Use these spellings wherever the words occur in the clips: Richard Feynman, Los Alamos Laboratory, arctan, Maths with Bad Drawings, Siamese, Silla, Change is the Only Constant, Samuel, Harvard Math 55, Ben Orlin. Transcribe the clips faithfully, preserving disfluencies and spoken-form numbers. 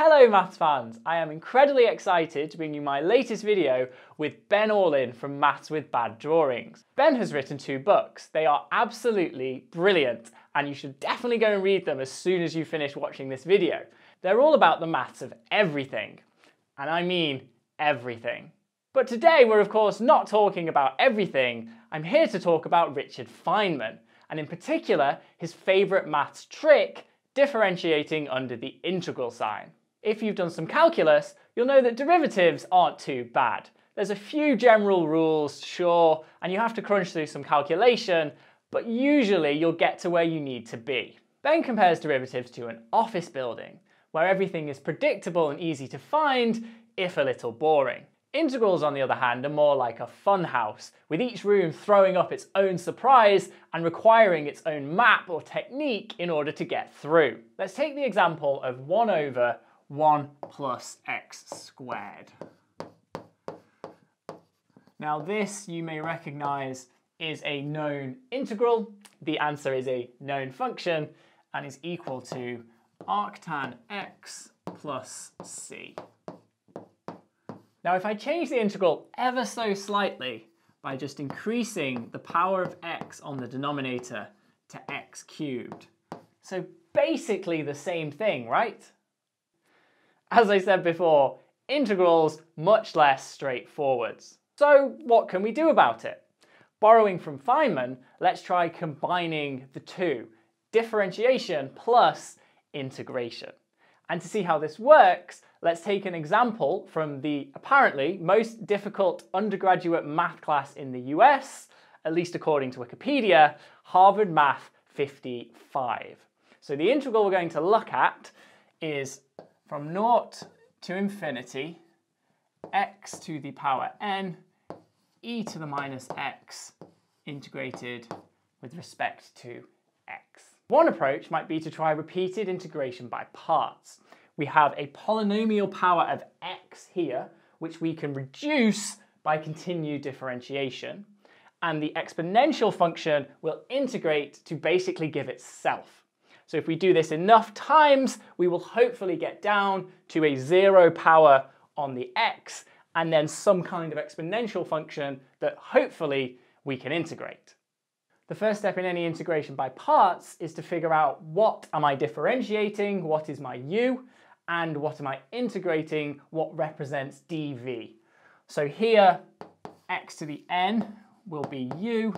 Hello Maths fans, I am incredibly excited to bring you my latest video with Ben Orlin from Maths with Bad Drawings. Ben has written two books. They are absolutely brilliant and you should definitely go and read them as soon as you finish watching this video. They're all about the maths of everything, and I mean everything. But today we're of course not talking about everything. I'm here to talk about Richard Feynman, and in particular his favourite maths trick, differentiating under the integral sign. If you've done some calculus, you'll know that derivatives aren't too bad. There's a few general rules, sure, and you have to crunch through some calculation, but usually you'll get to where you need to be. Ben compares derivatives to an office building, where everything is predictable and easy to find, if a little boring. Integrals, on the other hand, are more like a fun house, with each room throwing up its own surprise and requiring its own map or technique in order to get through. Let's take the example of one over one plus x squared. Now this, you may recognise, is a known integral. The answer is a known function and is equal to arctan x plus c. Now if I change the integral ever so slightly by just increasing the power of x on the denominator to x cubed. So basically the same thing, right? As I said before, integrals much less straightforward. So what can we do about it? Borrowing from Feynman, let's try combining the two, differentiation plus integration. And to see how this works, let's take an example from the apparently most difficult undergraduate math class in the U S, at least according to Wikipedia, Harvard Math fifty-five. So the integral we're going to look at is from naught to infinity, x to the power n, e to the minus x, integrated with respect to x. One approach might be to try repeated integration by parts. We have a polynomial power of x here, which we can reduce by continued differentiation, and the exponential function will integrate to basically give itself. So if we do this enough times, we will hopefully get down to a zero power on the x, and then some kind of exponential function that hopefully we can integrate. The first step in any integration by parts is to figure out what am I differentiating, what is my u, and what am I integrating, what represents dv. So here, x to the n will be u,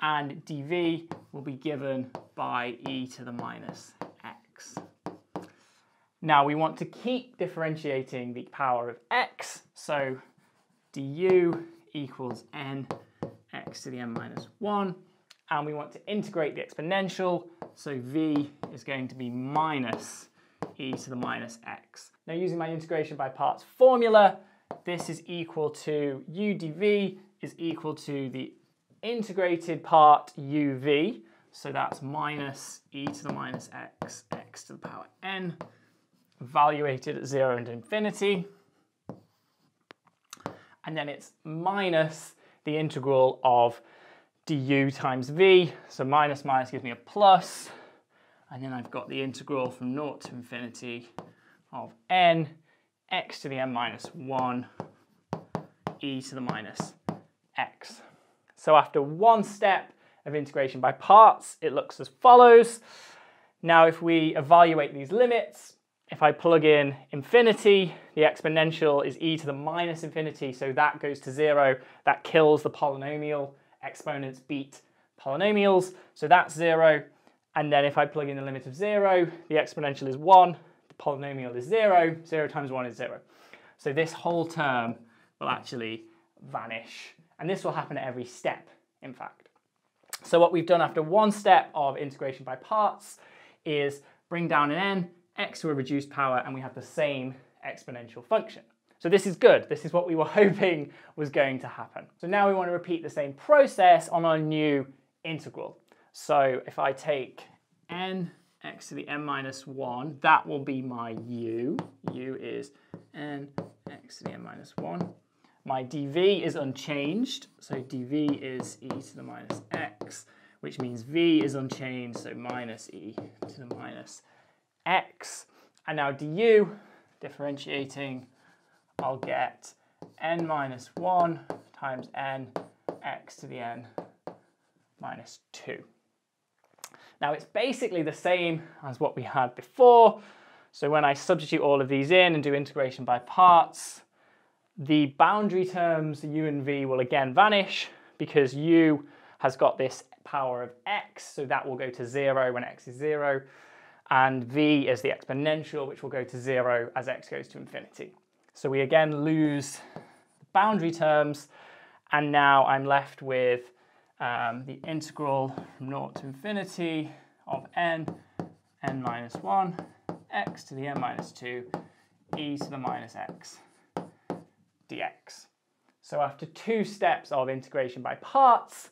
and dv will be given by e to the minus x. Now we want to keep differentiating the power of x, so du equals n x to the n minus one, and we want to integrate the exponential, so v is going to be minus e to the minus x. Now using my integration by parts formula, this is equal to u dv is equal to the integrated part uv, so that's minus e to the minus x, x to the power n, evaluated at zero and infinity, and then it's minus the integral of du times v, so minus minus gives me a plus, and then I've got the integral from naught to infinity of n, x to the n minus one, e to the minus x. So after one step of integration by parts, it looks as follows. Now if we evaluate these limits, if I plug in infinity, the exponential is e to the minus infinity, so that goes to zero, that kills the polynomial, exponents beat polynomials, so that's zero, and then if I plug in the limit of zero, the exponential is one, the polynomial is zero, zero times one is zero. So this whole term will actually vanish, and this will happen at every step, in fact. So what we've done after one step of integration by parts is bring down an n, x to a reduced power, and we have the same exponential function. So this is good. This is what we were hoping was going to happen. So now we want to repeat the same process on our new integral. So if I take n x to the n minus one, that will be my u. u is n x to the n minus one. My dv is unchanged, so dv is e to the minus x, which means v is unchanged, so minus e to the minus x, And now du, differentiating, I'll get n minus one times n x to the n minus two. Now it's basically the same as what we had before. So when I substitute all of these in and do integration by parts, the boundary terms u and v will again vanish because u has got this power of x, so that will go to zero when x is zero, and v is the exponential, which will go to zero as x goes to infinity. So we again lose the boundary terms, and now I'm left with um, the integral from naught to infinity of n, n minus one, x to the n minus two, e to the minus x dx. So after two steps of integration by parts,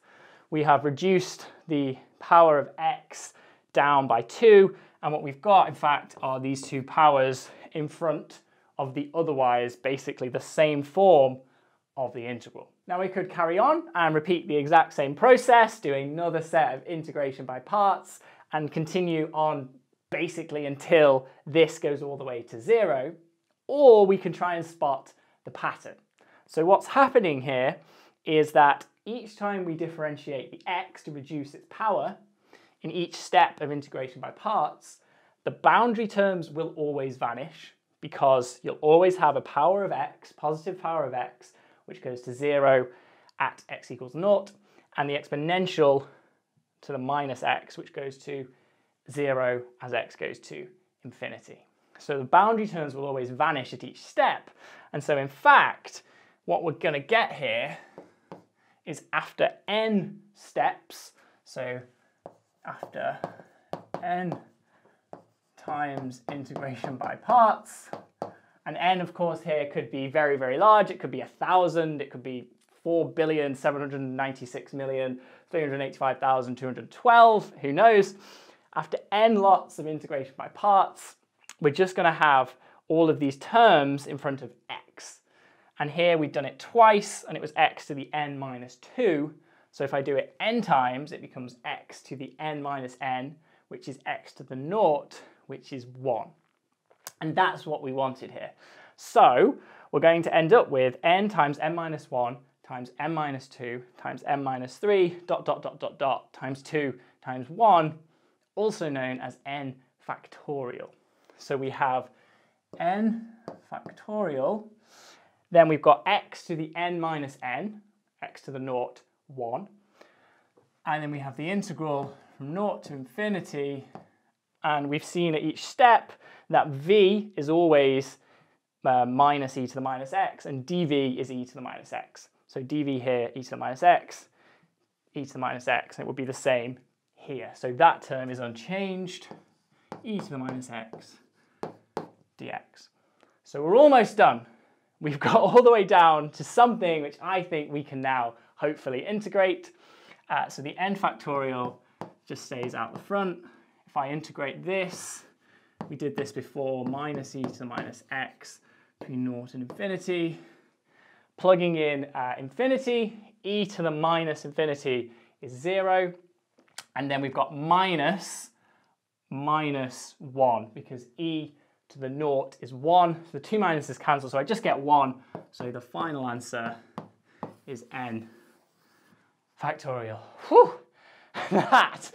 we have reduced the power of x down by two, and what we've got, in fact, are these two powers in front of the otherwise basically the same form of the integral. Now we could carry on and repeat the exact same process, doing another set of integration by parts, and continue on basically until this goes all the way to zero, or we can try and spot the pattern. So what's happening here is that each time we differentiate the x to reduce its power, in each step of integration by parts, the boundary terms will always vanish because you'll always have a power of x, positive power of x, which goes to zero at x equals naught, and the exponential to the minus x, which goes to zero as x goes to infinity. So the boundary terms will always vanish at each step. And so in fact, what we're going to get here is after n steps, so after n times integration by parts, and n of course here could be very, very large, it could be a thousand, it could be four billion seven hundred ninety-six million three hundred eighty-five thousand two hundred twelve, who knows. After n lots of integration by parts, we're just going to have all of these terms in front of x. And here we've done it twice, and it was x to the n minus two. So if I do it n times, it becomes x to the n minus n, which is x to the naught, which is one. And that's what we wanted here. So we're going to end up with n times n minus one times n minus two times n minus three dot dot dot dot dot times two times one, also known as n factorial. So we have n factorial, then we've got x to the n minus n, x to the naught, one, and then we have the integral from naught to infinity, and we've seen at each step that v is always uh, minus e to the minus x, and dv is e to the minus x. So dv here, e to the minus x, e to the minus x, and it will be the same here. So that term is unchanged, e to the minus x dx. So we're almost done. We've got all the way down to something which I think we can now hopefully integrate. Uh, so the n factorial just stays out the front. If I integrate this, we did this before, minus e to the minus x between naught and infinity. Plugging in uh, infinity, e to the minus infinity is zero. And then we've got minus minus one, because e to the naught is one. So the two minuses cancel, so I just get one. So the final answer is n factorial. Whew! that,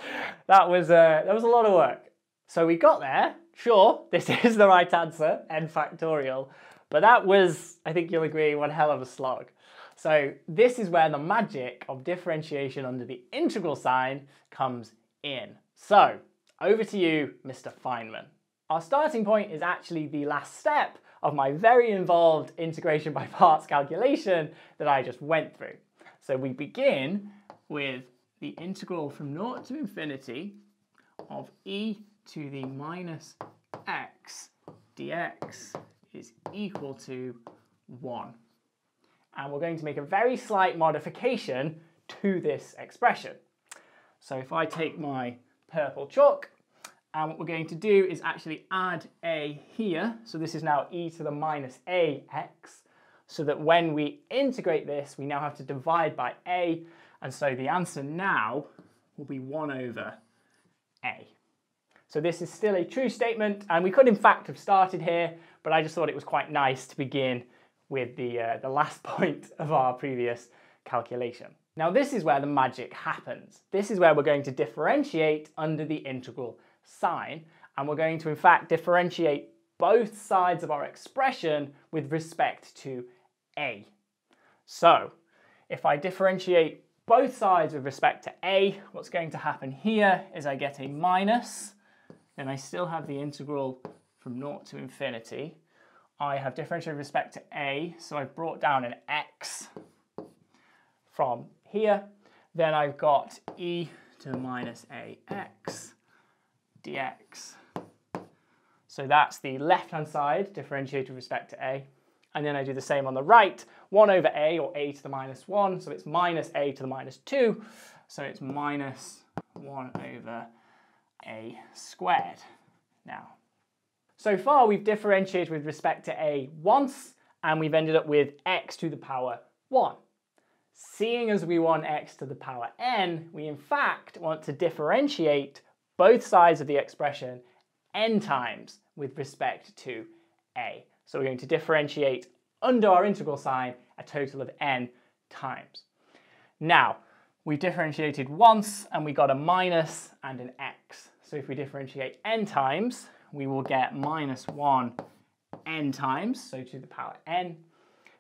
that, was a, that was a lot of work. So we got there. Sure, this is the right answer, n factorial. But that was, I think you'll agree, one hell of a slog. So this is where the magic of differentiation under the integral sign comes in. So over to you, Mister Feynman. Our starting point is actually the last step of my very involved integration by parts calculation that I just went through. So we begin with the integral from naught to infinity of e to the minus x dx is equal to one. And we're going to make a very slight modification to this expression. So if I take my purple chalk, and what we're going to do is actually add a here. So this is now e to the minus ax, so that when we integrate this, we now have to divide by a. And so the answer now will be one over a. So this is still a true statement, and we could in fact have started here, but I just thought it was quite nice to begin with the, uh, the last point of our previous calculation. Now this is where the magic happens. This is where we're going to differentiate under the integral sign, and we're going to in fact differentiate both sides of our expression with respect to a. So if I differentiate both sides with respect to a, what's going to happen here is I get a minus, then I still have the integral from naught to infinity. I have differentiated with respect to a, so I've brought down an x from here. Then I've got e to the minus ax dx. So that's the left-hand side, differentiated with respect to a. And then I do the same on the right, one over a, or a to the minus one, so it's minus a to the minus two, so it's minus one over a squared now. So far we've differentiated with respect to a once, and we've ended up with x to the power one. Seeing as we want x to the power n, we in fact want to differentiate both sides of the expression n times with respect to a. So we're going to differentiate under our integral sign a total of n times. Now, we differentiated once and we got a minus and an x. So if we differentiate n times, we will get minus one n times, so to the power n.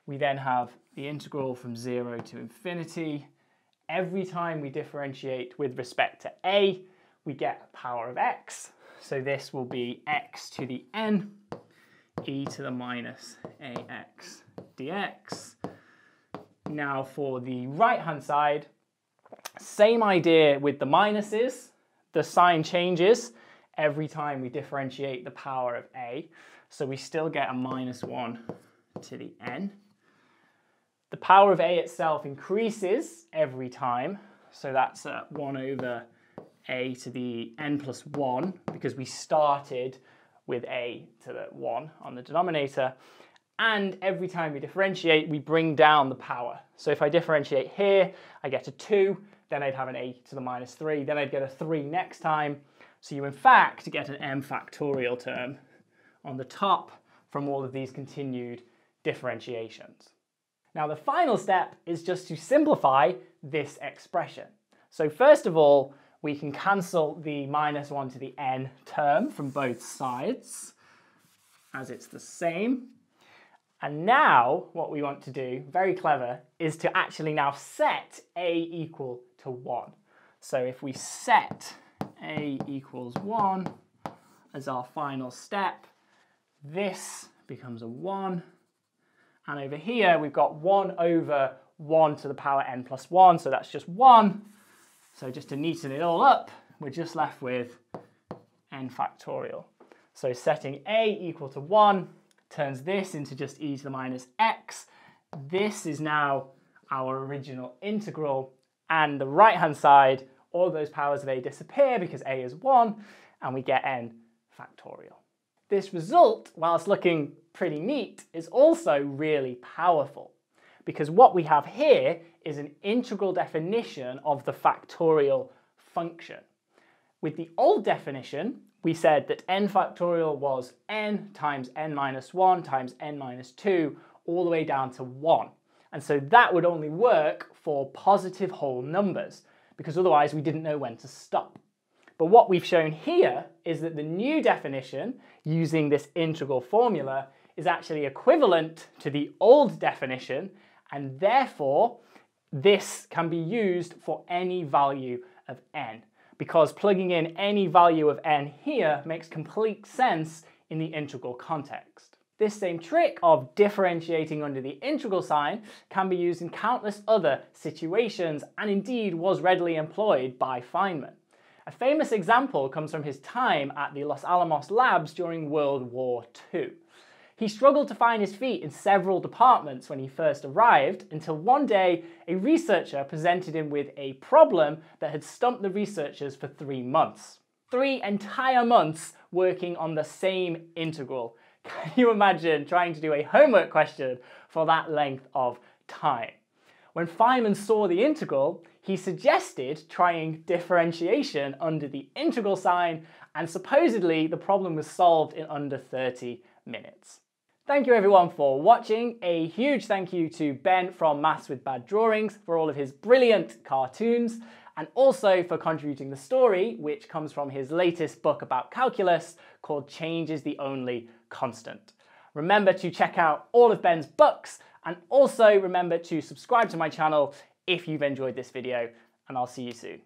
We then have the integral from zero to infinity. Every time we differentiate with respect to a, we get a power of x. So this will be x to the n, e to the minus ax dx. Now for the right-hand side, same idea with the minuses. The sign changes every time we differentiate the power of a, so we still get a minus one to the n. The power of a itself increases every time, so that's a one over a to the n plus one, because we started with a to the one on the denominator, and every time we differentiate we bring down the power. So if I differentiate here, I get a two, then I'd have an a to the minus three, then I'd get a three next time. So you in fact get an m factorial term on the top from all of these continued differentiations. Now the final step is just to simplify this expression. So first of all, we can cancel the minus one to the n term from both sides, as it's the same. And now what we want to do, very clever, is to actually now set a equal to one. So if we set a equals one as our final step, this becomes a one. And over here we've got one over one to the power n plus one, so that's just one. So just to neaten it all up, we're just left with n factorial. So setting a equal to one turns this into just e to the minus x. This is now our original integral, and the right-hand side, all those powers of a disappear because a is one, and we get n factorial. This result, whilst looking pretty neat, is also really powerful, because what we have here is an integral definition of the factorial function. With the old definition, we said that n factorial was n times n minus one times n minus two, all the way down to one. And so that would only work for positive whole numbers, because otherwise we didn't know when to stop. But what we've shown here is that the new definition, using this integral formula, is actually equivalent to the old definition, and therefore this can be used for any value of n, because plugging in any value of n here makes complete sense in the integral context. This same trick of differentiating under the integral sign can be used in countless other situations, and indeed was readily employed by Feynman. A famous example comes from his time at the Los Alamos labs during World War Two. He struggled to find his feet in several departments when he first arrived, until one day a researcher presented him with a problem that had stumped the researchers for three months. Three entire months working on the same integral. Can you imagine trying to do a homework question for that length of time? When Feynman saw the integral, he suggested trying differentiation under the integral sign, and supposedly the problem was solved in under thirty minutes. Thank you everyone for watching. A huge thank you to Ben from Maths with Bad Drawings for all of his brilliant cartoons, and also for contributing the story, which comes from his latest book about calculus called Change is the Only Constant. Remember to check out all of Ben's books, and also remember to subscribe to my channel if you've enjoyed this video, and I'll see you soon.